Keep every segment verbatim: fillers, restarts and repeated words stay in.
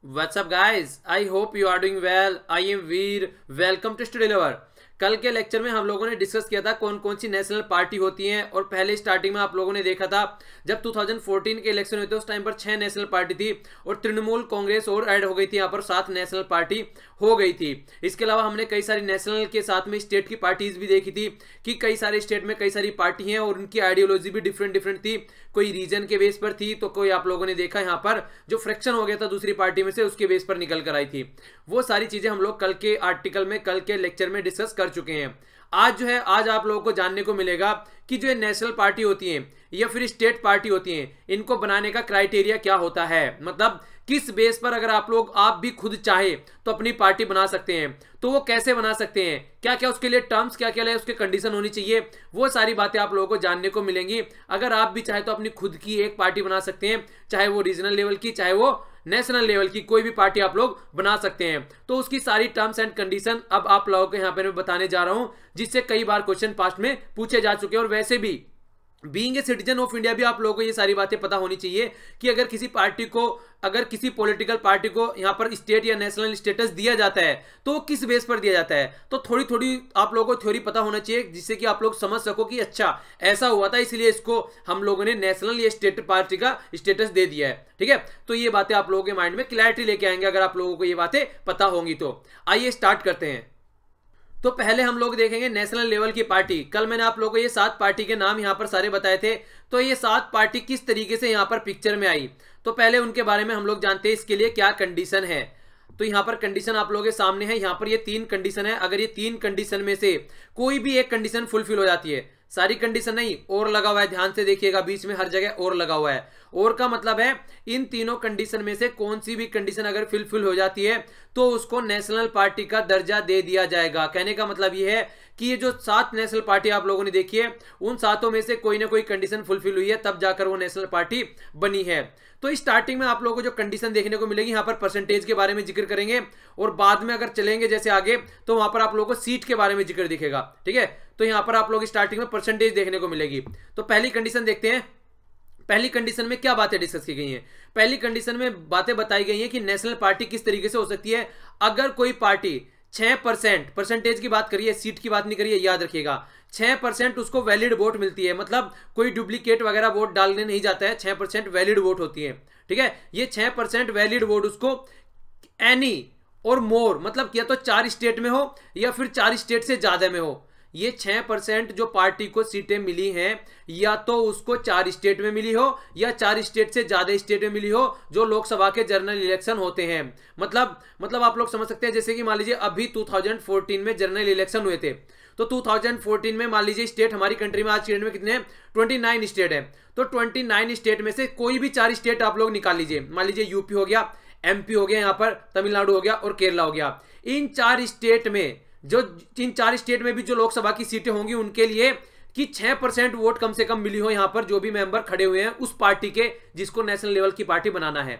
What's up guys? I hope you are doing well. I am Veer. Welcome to Study Lover. कल के lecture में हम लोगों ने डिस्कस किया था कौन कौन सी नेशनल पार्टी होती हैं, और पहले स्टार्टिंग में आप लोगों ने देखा था जब दो हज़ार चौदह के इलेक्शन हुए थे उस टाइम पर छह नेशनल पार्टी थी और तृणमूल कांग्रेस और ऐड हो गई थी, यहाँ पर सात नेशनल पार्टी हो गई थी। इसके अलावा हमने कई सारी नेशनल के साथ में स्टेट की पार्टीज भी देखी थी कि कई सारे स्टेट में कई सारी पार्टी हैं और उनकी आइडियोलॉजी भी डिफरेंट डिफरेंट थी, कोई रीजन के बेस पर थी तो कोई आप लोगों ने देखा यहाँ पर जो फ्रैक्शन हो गया था दूसरी पार्टी में से उसके बेस पर निकल कर आई थी। वो सारी चीज़ें हम लोग कल के आर्टिकल में कल के लेक्चर में डिस्कस कर चुके हैं। आज जो है आज आप लोगों को जानने को मिलेगा कि जो नेशनल पार्टी होती हैं या फिर स्टेट पार्टी होती हैं इनको बनाने का क्राइटेरिया क्या होता है, मतलब किस बेस पर अगर आप लोग आप भी खुद चाहे तो अपनी पार्टी बना सकते हैं तो वो कैसे बना सकते हैं, क्या क्या उसके लिए टर्म्स, क्या क्या उसके कंडीशन होनी चाहिए, वो सारी बातें आप लोगों को जानने को मिलेंगी। अगर आप भी चाहे तो अपनी खुद की एक पार्टी बना सकते हैं, चाहे वो रीजनल लेवल की चाहे वो नेशनल लेवल की, कोई भी पार्टी आप लोग बना सकते हैं। तो उसकी सारी टर्म्स एंड कंडीशन अब आप लोगों को यहाँ पर मैं बताने जा रहा हूँ, जिससे कई बार क्वेश्चन पास्ट में पूछे जा चुके हैं। और वैसे भी being a citizen of India भी आप लोगों को ये सारी बातें पता होनी चाहिए कि अगर किसी पार्टी को अगर किसी पॉलिटिकल पार्टी को यहाँ पर स्टेट या नेशनल स्टेटस दिया जाता है तो वो किस बेस पर दिया जाता है। तो थोड़ी थोड़ी आप लोगों को थ्योरी पता होना चाहिए जिससे कि आप लोग समझ सको कि अच्छा ऐसा हुआ था इसलिए इसको हम लोगों ने नेशनल या स्टेट पार्टी का स्टेटस दे दिया है। ठीक है, तो ये बातें आप लोगों के माइंड में क्लैरिटी लेके आएंगे अगर आप लोगों को ये बातें पता होंगी तो। आइए स्टार्ट करते हैं। तो पहले हम लोग देखेंगे नेशनल लेवल की पार्टी। कल मैंने आप लोगों को ये सात पार्टी के नाम यहाँ पर सारे बताए थे, तो ये सात पार्टी किस तरीके से यहाँ पर पिक्चर में आई तो पहले उनके बारे में हम लोग जानते हैं इसके लिए क्या कंडीशन है। तो यहाँ पर कंडीशन आप लोगों के सामने है, यहाँ पर ये तीन कंडीशन है। अगर ये तीन कंडीशन में से कोई भी एक कंडीशन फुलफिल हो जाती है, सारी कंडीशन नहीं, और लगा हुआ है, ध्यान से देखिएगा बीच में हर जगह और लगा हुआ है, और का मतलब है इन तीनों कंडीशन में से कौन सी भी कंडीशन अगर फुलफिल हो जाती है तो उसको नेशनल पार्टी का दर्जा दे दिया जाएगा। कहने का मतलब ये है कि ये जो सात नेशनल पार्टी आप लोगों ने देखी है उन सातों में से कोई ना कोई कंडीशन फुलफिल हुई है तब जाकर वो नेशनल पार्टी बनी है। तो स्टार्टिंग में आप लोगों को जो कंडीशन देखने को मिलेगी यहाँ पर परसेंटेज के बारे में जिक्र करेंगे, और बाद में अगर चलेंगे जैसे आगे तो वहां पर आप लोगों को सीट के बारे में जिक्र दिखेगा। ठीक है, तो यहाँ पर आप लोग स्टार्टिंग में परसेंटेज देखने को मिलेगी। तो पहली कंडीशन देखते हैं, पहली कंडीशन में क्या बातें डिस्कस की गई हैं। पहली कंडीशन में बातें बताई गई हैं कि नेशनल पार्टी किस तरीके से हो सकती है अगर कोई पार्टी छह परसेंट परसेंटेज की बात करिए, सीट की बात नहीं करिए, याद रखिएगा छह परसेंट उसको वैलिड वोट मिलती है, मतलब कोई डुप्लीकेट वगैरह वोट डालने नहीं जाता है, छह परसेंट वैलिड वोट होती है। ठीक है, ये छह परसेंट वैलिड वोट उसको एनी और मोर, मतलब या तो चार स्टेट में हो या फिर चार स्टेट से ज्यादा में हो, ये छह परसेंट जो पार्टी को सीटें मिली हैं या तो उसको चार स्टेट में मिली हो या चार स्टेट से ज्यादा स्टेट में मिली हो जो लोकसभा के जनरल इलेक्शन होते हैं। मतलब मतलब आप लोग समझ सकते हैं, जैसे कि मान लीजिए अभी दो हज़ार चौदह में जनरल इलेक्शन हुए थे तो दो हज़ार चौदह में मान लीजिए स्टेट हमारी कंट्री में आज की डेट में कितने हैं, उनतीस स्टेट है। तो उनतीस स्टेट में से कोई भी चार स्टेट आप लोग निकाल लीजिए, मान लीजिए यूपी हो गया, एमपी हो गया, यहाँ पर तमिलनाडु हो गया और केरला हो गया। इन चार स्टेट में जो इन चार स्टेट में भी जो लोकसभा की सीटें होंगी उनके लिए कि छह परसेंट वोट कम से कम मिली हो यहाँ पर जो भी मेंबर खड़े हुए हैं उस पार्टी के जिसको नेशनल लेवल की पार्टी बनाना है।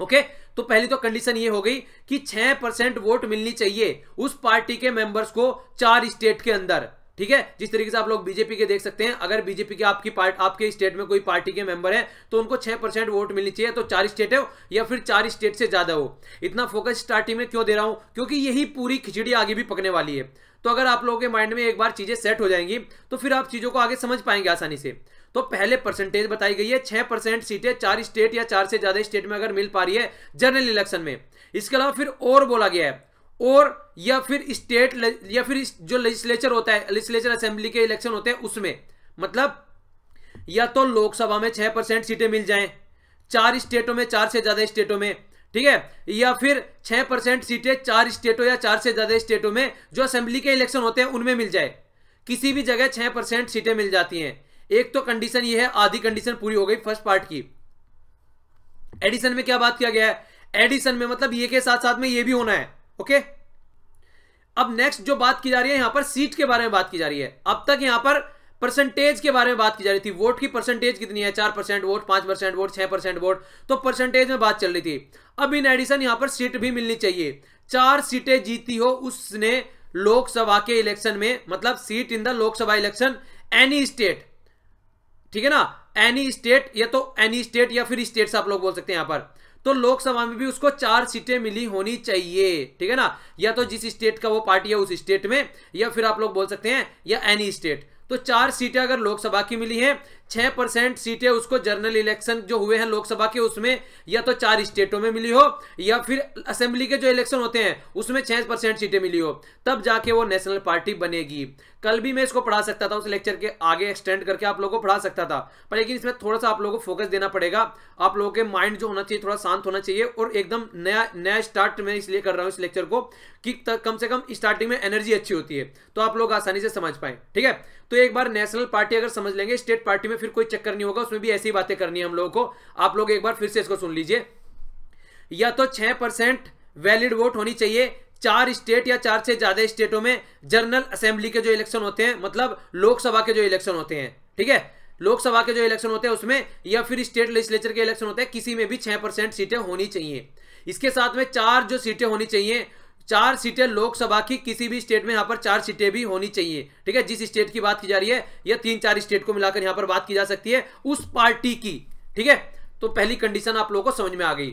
ओके, तो पहली तो कंडीशन ये हो गई कि छह परसेंट वोट मिलनी चाहिए उस पार्टी के मेंबर्स को चार स्टेट के अंदर। ठीक है, जिस तरीके से आप लोग बीजेपी के देख सकते हैं, अगर बीजेपी के आपकी पार्ट आपके स्टेट में कोई पार्टी के मेंबर है तो उनको छह परसेंट वोट मिलनी चाहिए, तो चार स्टेट हो या फिर चार स्टेट से ज्यादा हो। इतना फोकस स्टार्टिंग में क्यों दे रहा हूं, क्योंकि यही पूरी खिचड़ी आगे भी पकने वाली है। तो अगर आप लोगों के माइंड में एक बार चीजें सेट हो जाएंगी तो फिर आप चीजों को आगे समझ पाएंगे आसानी से। तो पहले परसेंटेज बताई गई है छह परसेंट सीटें चार स्टेट या चार से ज्यादा स्टेट में अगर मिल पा रही है जनरल इलेक्शन में। इसके अलावा फिर और बोला गया है, और या फिर स्टेट या फिर जो लेजिस्लेचर होता है, लेजिस्लेचर असेंबली के इलेक्शन होते हैं उसमें, मतलब या तो लोकसभा में छह परसेंट सीटें मिल जाएं चार स्टेटों में, चार से ज्यादा स्टेटों में, ठीक है, या फिर छह परसेंट सीटें चार स्टेटों या चार से ज्यादा स्टेटों में जो असेंबली के इलेक्शन होते हैं उनमें मिल जाए। किसी भी जगह छह परसेंट सीटें मिल जाती हैं। एक तो कंडीशन ये है, आधी कंडीशन पूरी हो गई फर्स्ट पार्ट की। एडिशन में क्या बात किया गया है, एडिशन में मतलब ये के साथ साथ में ये भी होना है। Okay okay? अब नेक्स्ट जो बात की जा रही है यहां पर सीट के बारे में बात की जा रही है। अब तक यहां पर परसेंटेज के बारे में बात की जा रही थी, वोट की परसेंटेज कितनी है, चार परसेंट वोट, पांच परसेंट वोट, छह परसेंट वोट, तो परसेंटेज में बात चल रही थी। अब इन एडिशन यहां पर सीट भी मिलनी चाहिए, चार सीटें जीती हो उसने लोकसभा के इलेक्शन में, मतलब seat in the Lok Sabha election any state. ठीक है ना, एनी स्टेट या तो एनी स्टेट या फिर स्टेट आप लोग बोल सकते हैं यहां पर। तो लोकसभा में भी उसको चार सीटें मिली होनी चाहिए, ठीक है ना। या तो जिस स्टेट का वो पार्टी है उस स्टेट में, या फिर आप लोग बोल सकते हैं या एनी स्टेट। तो चार सीटें अगर लोकसभा की मिली हैं, छह परसेंट सीटें उसको जनरल इलेक्शन जो हुए हैं लोकसभा के उसमें या तो चार स्टेटों में मिली हो, या फिर असेंबली के जो इलेक्शन होते हैं उसमें छह परसेंट सीटें मिली हो, तब जाके वो नेशनल पार्टी बनेगी। कल भी मैं इसको पढ़ा सकता था, उस लेक्चर के आगे एक्सटेंड करके आप लोगों को पढ़ा सकता था, पर लेकिन इसमें थोड़ा सा आप लोगों को फोकस देना पड़ेगा। आप लोगों के माइंड जो होना चाहिए थोड़ा शांत होना चाहिए, और एकदम नया नया स्टार्ट मैं इसलिए कर रहा हूँ इस लेक्चर को कि कम से कम स्टार्टिंग में एनर्जी अच्छी होती है तो आप लोग आसानी से समझ पाए, ठीक है। तो एक बार नेशनल पार्टी अगर समझ लेंगे, स्टेट पार्टी में फिर कोई चक्कर नहीं होगा, उसमें भी ऐसी बातें करनी है हम लोगों को। आप लोग एक बार फिर से इसको सुन लीजिए, या तो छह परसेंट वैलिड वोट होनी चाहिए चार स्टेट या चार से ज्यादा स्टेटों में जनरल असेंबली के जो इलेक्शन होते हैं, मतलब लोकसभा के जो इलेक्शन होते हैं, ठीक है, लोकसभा के जो इलेक्शन होते हैं उसमें, या फिर स्टेट लेजिस्लेचर के इलेक्शन होते हैं, किसी में भी छह परसेंट सीटें होनी चाहिए। इसके साथ में चार जो सीटें होनी चाहिए, चार सीटें लोकसभा की किसी भी स्टेट में, यहाँ पर चार सीटें भी होनी चाहिए, ठीक है, जिस स्टेट की बात की जा रही है या तीन चार स्टेट को मिलाकर यहाँ पर बात की जा सकती है उस पार्टी की, ठीक है। तो पहली कंडीशन आप लोगों को समझ में आ गई।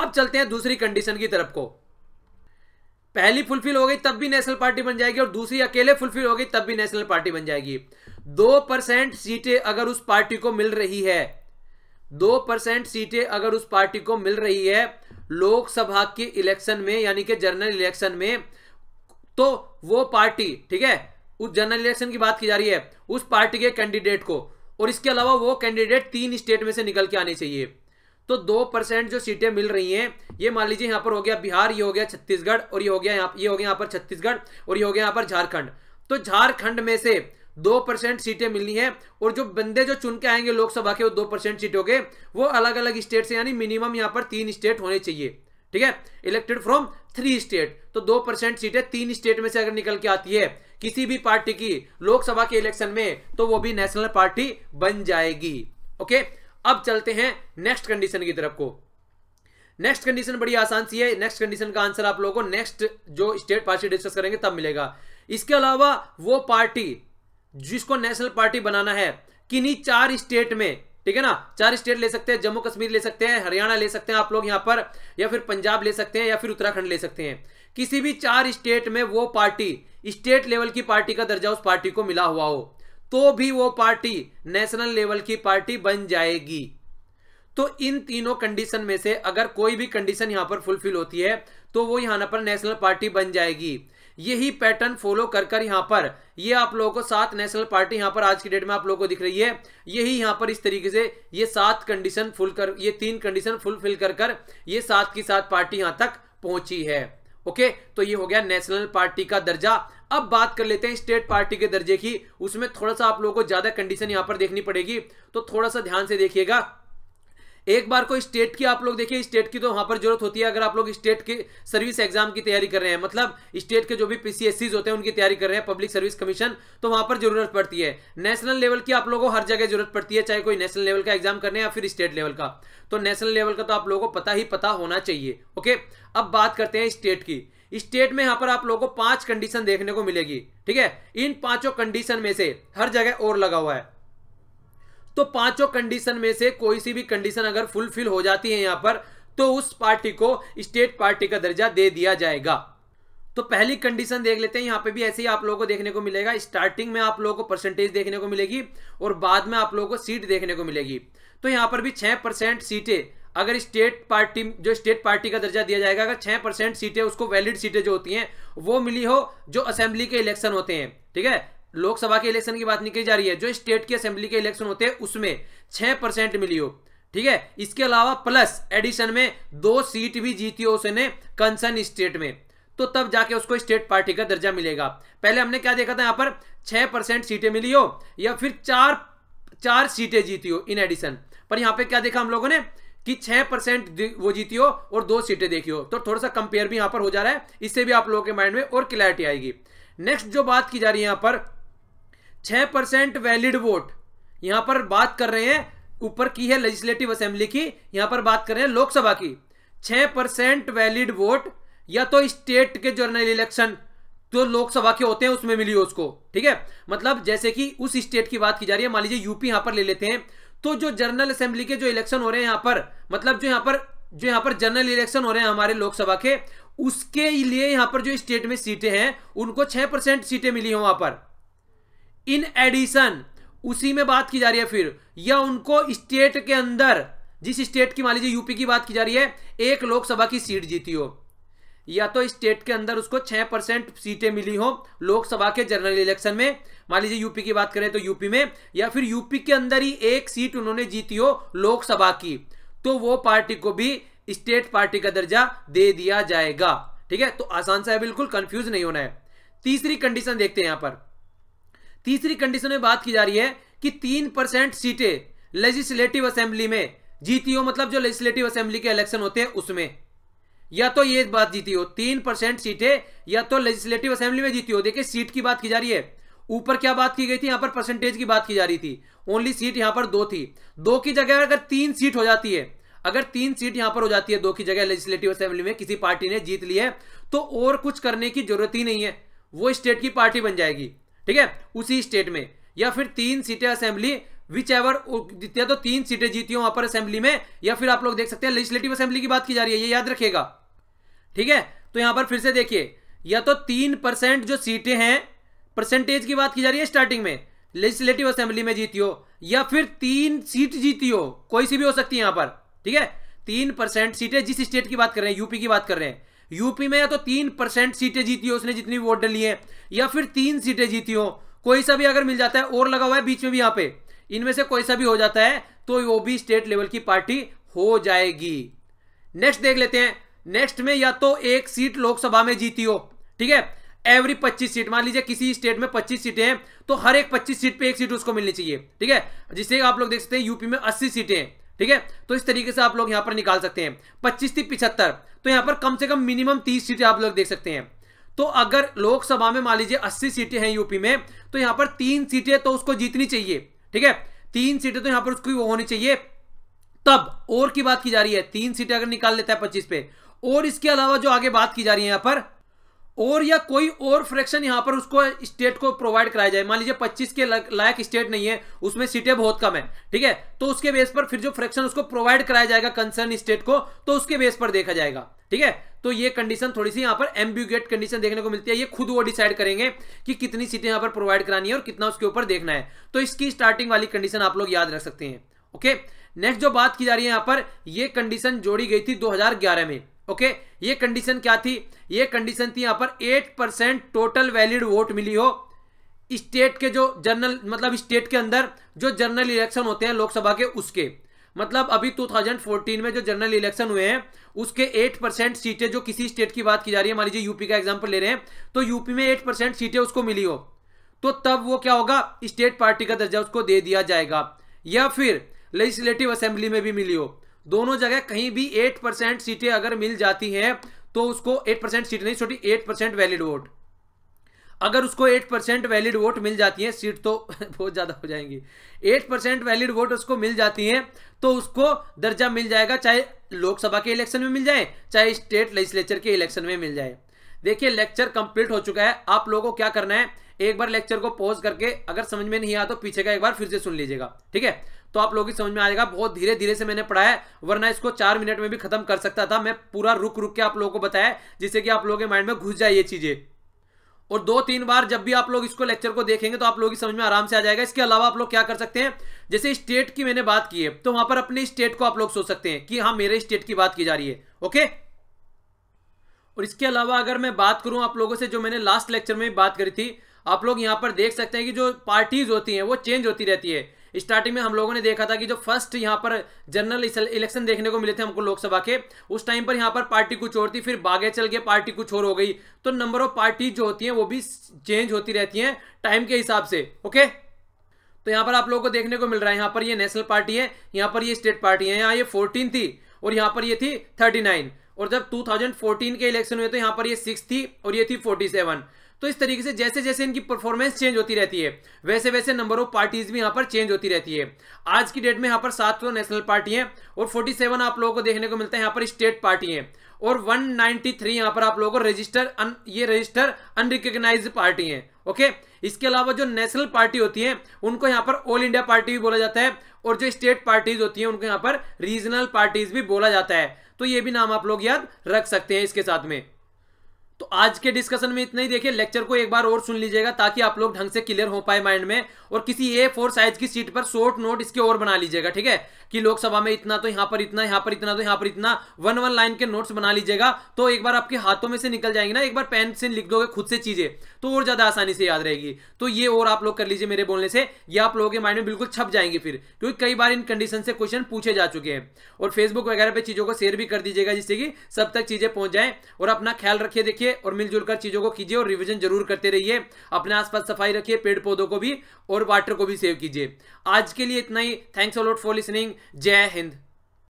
अब चलते हैं दूसरी कंडीशन की तरफ को। पहली फुलफिल हो गई तब भी नेशनल पार्टी बन जाएगी, और दूसरी अकेले फुलफिल हो गई तब भी नेशनल पार्टी बन जाएगी। दो परसेंट सीटें अगर उस पार्टी को मिल रही है, दो परसेंट सीटें अगर उस पार्टी को मिल रही है लोकसभा के इलेक्शन में, यानी कि जनरल इलेक्शन में, तो वो पार्टी, ठीक है, उस जनरल इलेक्शन की बात की जा रही है, उस पार्टी के कैंडिडेट को, और इसके अलावा वो कैंडिडेट तीन स्टेट में से निकल के आने चाहिए। तो दो परसेंट जो सीटें मिल रही हैं, ये मान लीजिए यहाँ पर हो गया बिहार, ये हो गया छत्तीसगढ़, और ये हो गया यहाँ ये हो गया यहाँ पर छत्तीसगढ़, और ये हो गया यहाँ पर झारखंड। तो झारखंड में से दो परसेंट सीटें मिलनी है, और जो बंदे जो चुन के आएंगे लोकसभा के वो दो परसेंट सीटों के, वो अलग अलग स्टेट से, यानी मिनिमम यहाँ पर तीन स्टेट होने चाहिए, ठीक है, इलेक्टेड फ्रॉम थ्री स्टेट। तो दो परसेंट सीटें तीन स्टेट में से अगर निकल के आती है किसी भी पार्टी की लोकसभा के इलेक्शन में, तो वो भी नेशनल पार्टी बन जाएगी। ओके, अब चलते हैं नेक्स्ट कंडीशन की तरफ को। नेक्स्ट कंडीशन बड़ी आसान सी है, नेक्स्ट कंडीशन का आंसर आप लोगों को नेक्स्ट जो स्टेट पार्टी डिस्कस करेंगे तब मिलेगा। इसके अलावा वो पार्टी जिसको नेशनल पार्टी बनाना है किन्हीं चार स्टेट में, ठीक है ना, चार स्टेट ले सकते हैं, जम्मू कश्मीर ले सकते हैं, हरियाणा ले सकते हैं आप लोग यहाँ पर, या फिर पंजाब ले सकते हैं, या फिर उत्तराखंड ले सकते हैं, किसी भी चार स्टेट में वो पार्टी स्टेट लेवल की पार्टी का दर्जा उस पार्टी को मिला हुआ हो, तो भी वो पार्टी नेशनल लेवल की पार्टी बन जाएगी। तो इन तीनों कंडीशन में से अगर कोई भी कंडीशन यहाँ पर फुलफिल होती है तो वो यहाँ पर नेशनल पार्टी बन जाएगी। यही पैटर्न फॉलो कर कर यहाँ पर ये आप लोगों को सात नेशनल पार्टी यहाँ पर आज की डेट में आप लोगों को दिख रही है। यही यहाँ पर इस तरीके से ये सात कंडीशन फुल कर ये तीन कंडीशन फुलफिल कर कर ये सात की सात पार्टी यहाँ तक पहुंची है। ओके, तो ये हो गया नेशनल पार्टी का दर्जा। अब बात कर लेते हैं स्टेट पार्टी के दर्जे की। उसमें थोड़ा सा आप लोगों को ज्यादा कंडीशन यहाँ पर देखनी पड़ेगी, तो थोड़ा सा ध्यान से देखिएगा। एक बार कोई स्टेट की आप लोग देखिए, स्टेट की तो वहाँ पर जरूरत होती है अगर आप लोग स्टेट के सर्विस एग्जाम की तैयारी कर रहे हैं, मतलब स्टेट के जो भी पीसीएससीज होते हैं उनकी तैयारी कर रहे हैं, पब्लिक सर्विस कमीशन, तो वहाँ पर जरूरत पड़ती है। नेशनल लेवल की आप लोगों को हर जगह जरूरत पड़ती है, चाहे कोई नेशनल लेवल का एग्जाम करने या फिर स्टेट लेवल का। तो नेशनल लेवल का तो आप लोगों को पता ही पता होना चाहिए। ओके, अब बात करते हैं स्टेट की। स्टेट में यहाँ पर आप लोगों को पांच कंडीशन देखने को मिलेगी, ठीक है। इन पांचों कंडीशन में से हर जगह और लगा हुआ है, तो पांचों कंडीशन में से कोई सी भी कंडीशन अगर फुलफिल हो जाती है यहां पर, तो उस पार्टी को स्टेट पार्टी का दर्जा दे दिया जाएगा। तो पहली कंडीशन देख लेते हैं। यहां पे भी ऐसे ही आप लोगों को देखने को मिलेगा। स्टार्टिंग में आप लोगों को परसेंटेज देखने को मिलेगी और बाद में आप लोगों को सीट देखने को मिलेगी। तो यहां पर भी छह परसेंट सीटें अगर स्टेट पार्टी जो स्टेट पार्टी का दर्जा दिया जाएगा, अगर छह परसेंट सीटें उसको वैलिड सीटें जो होती हैं वो मिली हो, जो असेंबली के इलेक्शन होते हैं, ठीक है, लोकसभा के इलेक्शन की बात निकली जा रही है, जो स्टेट के असेंबली के इलेक्शन होते हैं उसमें छह परसेंट मिली हो, ठीक है। इसके अलावा प्लस एडिशन में दो सीट भी जीती हो उसने कंसर्न स्टेट में, तो तब जाके उसको स्टेट पार्टी का दर्जा मिलेगा। पहले हमने क्या देखा था, यहाँ पर छह परसेंट सीटें मिली हो या फिर चार चार सीटें जीती हो इन एडिशन पर। यहाँ पे क्या देखा हम लोगों ने कि छह परसेंट वो जीती हो और दो सीटें देखी हो, तो थोड़ा सा कंपेयर भी यहाँ पर हो जा रहा है, इससे भी आप लोगों के माइंड में और क्लैरिटी आएगी। नेक्स्ट जो बात की जा रही है यहाँ पर छह परसेंट वैलिड वोट, यहां पर बात कर रहे हैं, ऊपर की है लेजिस्लेटिव असेंबली की, यहां पर बात कर रहे हैं लोकसभा की। छह परसेंट वैलिड वोट या तो स्टेट के जनरल इलेक्शन तो लोकसभा के होते हैं उसमें मिली हो उसको, ठीक है, मतलब जैसे कि उस स्टेट की बात की जा रही है, मान लीजिए यूपी यहां पर ले लेते हैं, तो जो जनरल असेंबली के जो इलेक्शन हो रहे हैं यहां पर, मतलब जो यहां पर जो यहाँ पर जनरल इलेक्शन हो रहे हैं हमारे लोकसभा के, उसके लिए यहाँ पर जो स्टेट में सीटें हैं उनको छह परसेंट सीटें मिली हैं वहां पर। इन एडिशन उसी में बात की जा रही है फिर, या उनको स्टेट के अंदर, जिस स्टेट की मान लीजिए यूपी की बात की जा रही है, एक लोकसभा की सीट जीती हो, या तो स्टेट के अंदर उसको छह परसेंट सीटें मिली हो लोकसभा के जनरल इलेक्शन में, मान लीजिए यूपी की बात करें तो यूपी में, या फिर यूपी के अंदर ही एक सीट उन्होंने जीती हो लोकसभा की, तो वो पार्टी को भी स्टेट पार्टी का दर्जा दे दिया जाएगा। ठीक है, तो आसान सा है, बिल्कुल कंफ्यूज नहीं होना है। तीसरी कंडीशन देखते हैं यहां पर। तीसरी कंडीशन में बात की जा रही है कि तीन परसेंट सीटें लेजिस्लेटिव असेंबली में जीती हो, मतलब जो लेजिस्लेटिव असेंबली के इलेक्शन होते हैं उसमें, या तो ये बात जीती हो तीन परसेंट सीटें, या तो लेजिस्लेटिव असेंबली में जीती हो। देखिए सीट की बात की जा रही है, ऊपर क्या बात की गई थी, यहां पर परसेंटेज की बात की जा रही थी, ओनली सीट यहां पर दो थी, दो की जगह अगर तीन सीट हो जाती है, अगर तीन सीट यहां पर हो जाती है दो की जगह लेजिस्लेटिव असेंबली में किसी पार्टी ने जीत ली है, तो और कुछ करने की जरूरत ही नहीं है, वो स्टेट की पार्टी बन जाएगी। ठीक है, उसी स्टेट में, या फिर तीन सीटें असेंबली विच एवर, या तो तीन सीटें जीती हो वहां पर असेंबली में, या फिर आप लोग देख सकते हैं लेजिस्लेटिव असेंबली की बात की जा रही है, ये याद रखिएगा। ठीक है, तो यहां पर फिर से देखिए, या तो तीन परसेंट जो सीटें हैं, परसेंटेज की बात की जा रही है स्टार्टिंग में, लेजिस्लेटिव असेंबली में जीती हो, या फिर तीन सीट जीती हो, कोई सी भी हो सकती है यहां पर। ठीक है, तीन परसेंट सीटें, जिस स्टेट की बात कर रहे हैं यूपी की बात कर रहे हैं, यूपी में या तो तीन परसेंट सीटें जीती हो उसने जितनी वोट डाली है, या फिर तीन सीटें जीती हो, कोई सा भी अगर मिल जाता है, और लगा हुआ है बीच में भी यहाँ पे, इनमें से कोई सा भी हो जाता है तो वो भी स्टेट लेवल की पार्टी हो जाएगी। नेक्स्ट देख लेते हैं, नेक्स्ट में या तो एक सीट लोकसभा में जीती हो, ठीक है, एवरी पच्चीस सीट, मान लीजिए किसी स्टेट में पच्चीस सीटें हैं तो हर एक पच्चीस सीट पे एक सीट उसको मिलनी चाहिए। ठीक है, जिससे आप लोग देख सकते हैं यूपी में अस्सी सीटें हैं। ठीक है, तो इस तरीके से आप लोग यहां पर निकाल सकते हैं, पच्चीस थी पिछहत्तर, तो यहां पर कम से कम मिनिमम तीस सीटें आप लोग देख सकते हैं। तो अगर लोकसभा में मान लीजिए अस्सी सीटें हैं यूपी में, तो यहां पर तीन सीटें तो उसको जीतनी चाहिए। ठीक है, तीन सीटें तो यहां पर उसको होनी चाहिए, तब और की बात की जा रही है, तीन सीटें अगर निकाल लेता है पच्चीस पे, और इसके अलावा जो आगे बात की जा रही है यहां पर, और या कोई और फ्रैक्शन यहां पर उसको स्टेट को प्रोवाइड कराया जाए, मान लीजिए पच्चीस के लायक स्टेट नहीं है, उसमें सीटें बहुत कम है। ठीक है, तो उसके बेस पर फिर जो फ्रैक्शन उसको प्रोवाइड कराया जाएगा कंसर्न स्टेट को, तो उसके बेस पर देखा जाएगा। ठीक है, तो ये कंडीशन थोड़ी सी यहां पर एम्बिगुएट कंडीशन देखने को मिलती है, ये खुद वो डिसाइड करेंगे कि कितनी सीटें यहां पर प्रोवाइड करानी है और कितना उसके ऊपर देखना है, तो इसकी स्टार्टिंग वाली कंडीशन आप लोग याद रख सकते हैं। ओके, नेक्स्ट जो बात की जा रही है यहां पर, यह कंडीशन जोड़ी गई थी दो हजार ग्यारह में। ओके okay, ये कंडीशन क्या थी, ये कंडीशन थी यहां पर eight percent total valid vote मिली हो स्टेट के, जो जनरल मतलब स्टेट के अंदर जो जनरल इलेक्शन होते हैं लोकसभा के उसके, मतलब अभी दो हज़ार चौदह में जो जनरल इलेक्शन हुए हैं उसके एट परसेंट सीटें, जो किसी स्टेट की बात की जा रही है, मान लीजिए यूपी का एग्जाम्पल ले रहे हैं, तो यूपी में एट परसेंट सीटें उसको मिली हो, तो तब वो क्या होगा, स्टेट पार्टी का दर्जा उसको दे दिया जाएगा। या फिर लेजिस्लेटिव असेंबली में भी मिली हो, दोनों जगह कहीं भी एट परसेंट सीटें अगर मिल जाती हैं तो उसको एट परसेंट सीट नहीं, छोटी एट परसेंट वैलिड वोट, अगर उसको एट परसेंट वैलिड वोट मिल जाती है, सीट तो बहुत ज्यादा हो जाएंगी, एट परसेंट वैलिड वोट उसको मिल जाती हैं तो उसको दर्जा मिल जाएगा, चाहे लोकसभा के इलेक्शन में मिल जाए, चाहे स्टेट लेजिस्लेचर के इलेक्शन में मिल जाए। देखिए लेक्चर कंप्लीट हो चुका है, आप लोगों को क्या करना है, एक बार लेक्चर को पॉज करके अगर समझ में नहीं आया तो पीछे का एक बार फिर से सुन लीजिएगा। ठीक है, तो आप लोगों की समझ में आ जाएगा, बहुत धीरे धीरे से मैंने पढ़ाया, वरना इसको चार मिनट में भी खत्म कर सकता था, मैं पूरा रुक रुक के आप लोगों को बताया, जिससे कि आप लोगों के माइंड में घुस जाए ये चीजें, और दो तीन बार जब भी आप लोग इसको लेक्चर को देखेंगे तो आप लोगों की समझ में आराम से आ जाएगा। इसके अलावा आप लोग क्या कर सकते हैं, जैसे स्टेट की मैंने बात की है तो वहां पर अपने स्टेट को आप लोग सोच सकते हैं कि हाँ मेरे स्टेट की बात की जा रही है। ओके, और इसके अलावा अगर मैं बात करूं आप लोगों से, जो मैंने लास्ट लेक्चर में बात करी थी, आप लोग यहाँ पर देख सकते हैं कि जो पार्टीज होती हैं वो चेंज होती रहती है। स्टार्टिंग में हम लोगों ने देखा था कि जो फर्स्ट यहाँ पर जनरल इलेक्शन देखने को मिले थे हमको लोकसभा के, उस टाइम पर यहाँ पर पार्टी कुछ और थी, फिर बागे चल के पार्टी कुछ और हो गई, तो नंबर ऑफ पार्टी जो होती हैं वो भी चेंज होती रहती हैं टाइम के हिसाब से। ओके, तो यहाँ पर आप लोगों को देखने को मिल रहा है, यहाँ पर ये नेशनल पार्टी है, यहाँ पर ये स्टेट पार्टी है, यहाँ ये फोर्टीन थी और यहाँ पर ये थी थर्टी नाइन, और जब दो हज़ार चौदह के इलेक्शन हुए तो यहाँ पर ये सिक्स थी और ये थी फोर्टी सेवन। तो इस तरीके से जैसे जैसे इनकी परफॉर्मेंस चेंज होती रहती है वैसे वैसे नंबर ऑफ पार्टीज भी यहाँ पर चेंज होती रहती है। आज की डेट में यहाँ पर सात नेशनल पार्टी हैं और सैंतालीस आप लोगों को देखने को मिलता है यहाँ पर स्टेट पार्टी हैं, और एक सौ तिरानवे यहाँ पर आप लोगों को रजिस्टर अन, ये रजिस्टर अनरिकग्नाइज पार्टी हैं। ओके, इसके अलावा जो नेशनल पार्टी होती हैं उनको यहाँ पर ऑल इंडिया पार्टी भी बोला जाता है, और जो स्टेट पार्टीज होती हैं उनको यहाँ पर रीजनल पार्टीज भी बोला जाता है। तो ये भी नाम आप लोग याद रख सकते हैं इसके साथ में। तो आज के डिस्कशन में इतना ही। देखिए लेक्चर को एक बार और सुन लीजिएगा ताकि आप लोग ढंग से क्लियर हो पाए माइंड में, और किसी ए फोर साइज की सीट पर शॉर्ट नोट इसके और बना लीजिएगा, ठीक है, कि लोकसभा में इतना तो यहाँ पर इतना, यहाँ पर इतना तो यहाँ पर इतना, वन वन लाइन के नोट्स बना लीजिएगा। तो एक बार आपके हाथों में से निकल जाएंगे ना, एक बार पेन से लिख दोगे खुद से चीजें तो और ज्यादा आसानी से याद रहेगी। तो ये और आप लोग कर लीजिए मेरे बोलने से, ये आप लोगों के माइंड में बिल्कुल छप जाएंगे फिर, क्योंकि कई बार इन कंडीशन से क्वेश्चन पूछे जा चुके हैं। और फेसबुक वगैरह पे चीजों को शेयर भी कर दीजिएगा जिससे कि सब तक चीजें पहुंच जाए। और अपना ख्याल रखिए देखिए और मिलजुल कर चीजों को कीजिए, और रिवीजन जरूर करते रहिए। अपने आसपास सफाई रखिए, पेड़ पौधों को भी और वाटर को भी सेव कीजिए। आज के लिए इतना ही। Thanks a lot for listening. जय हिंद।